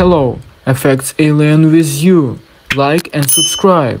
Hello, EffectsAlien with you. Like and subscribe.